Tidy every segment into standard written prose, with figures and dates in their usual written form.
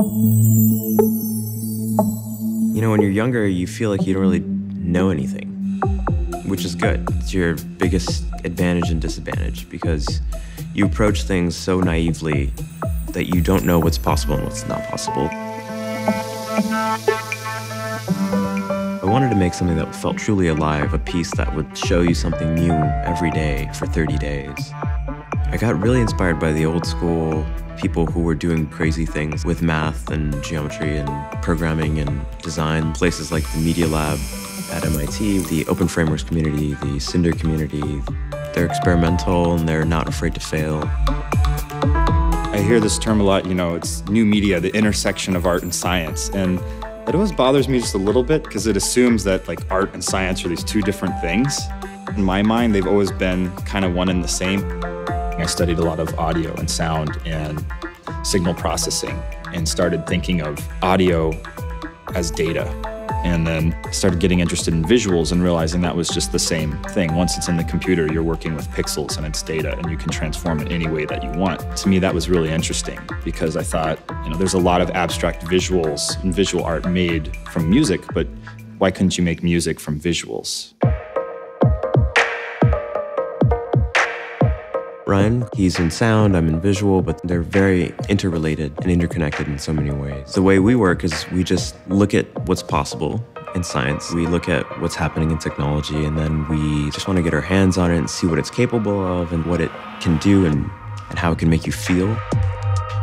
You know, when you're younger, you feel like you don't really know anything, which is good. It's your biggest advantage and disadvantage because you approach things so naively that you don't know what's possible and what's not possible. I wanted to make something that felt truly alive, a piece that would show you something new every day for 30 days. I got really inspired by the old school people who were doing crazy things with math and geometry and programming and design. Places like the Media Lab at MIT, the Open Frameworks community, the Cinder community. They're experimental and they're not afraid to fail. I hear this term a lot, you know, it's new media, the intersection of art and science. And it always bothers me just a little bit because it assumes that like art and science are these two different things. In my mind, they've always been kind of one and the same. I studied a lot of audio and sound and signal processing and started thinking of audio as data. And then started getting interested in visuals and realizing that was just the same thing. Once it's in the computer, you're working with pixels and it's data and you can transform it any way that you want. To me, that was really interesting because I thought, you know, there's a lot of abstract visuals and visual art made from music, but why couldn't you make music from visuals? Ryan, he's in sound, I'm in visual, but they're very interrelated and interconnected in so many ways. The way we work is we just look at what's possible in science. We look at what's happening in technology, and then we just want to get our hands on it and see what it's capable of and what it can do and how it can make you feel.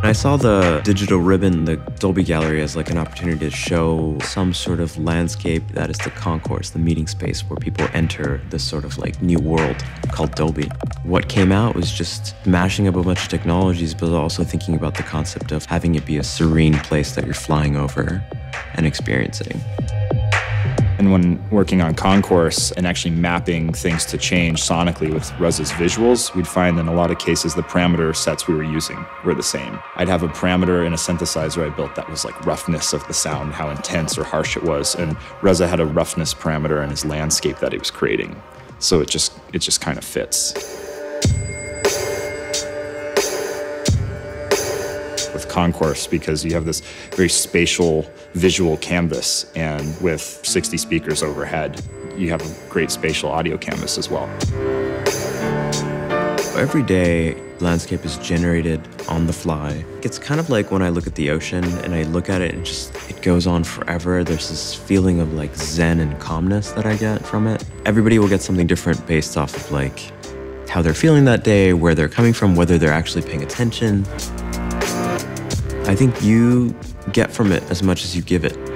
And I saw the digital ribbon, the Dolby Gallery, as like an opportunity to show some sort of landscape that is the concourse, the meeting space where people enter this sort of like new world called Dolby. What came out was just mashing up a bunch of technologies, but also thinking about the concept of having it be a serene place that you're flying over and experiencing. And when working on Concourse and actually mapping things to change sonically with Reza's visuals, we'd find in a lot of cases the parameter sets we were using were the same. I'd have a parameter in a synthesizer I built that was like roughness of the sound, how intense or harsh it was, and Reza had a roughness parameter in his landscape that he was creating. So it just kind of fits. With Concourse, because you have this very spatial visual canvas, and with 60 speakers overhead, you have a great spatial audio canvas as well. Every day, landscape is generated on the fly. It's kind of like when I look at the ocean and I look at it and just, it goes on forever. There's this feeling of like zen and calmness that I get from it. Everybody will get something different based off of like how they're feeling that day, where they're coming from, whether they're actually paying attention. I think you get from it as much as you give it.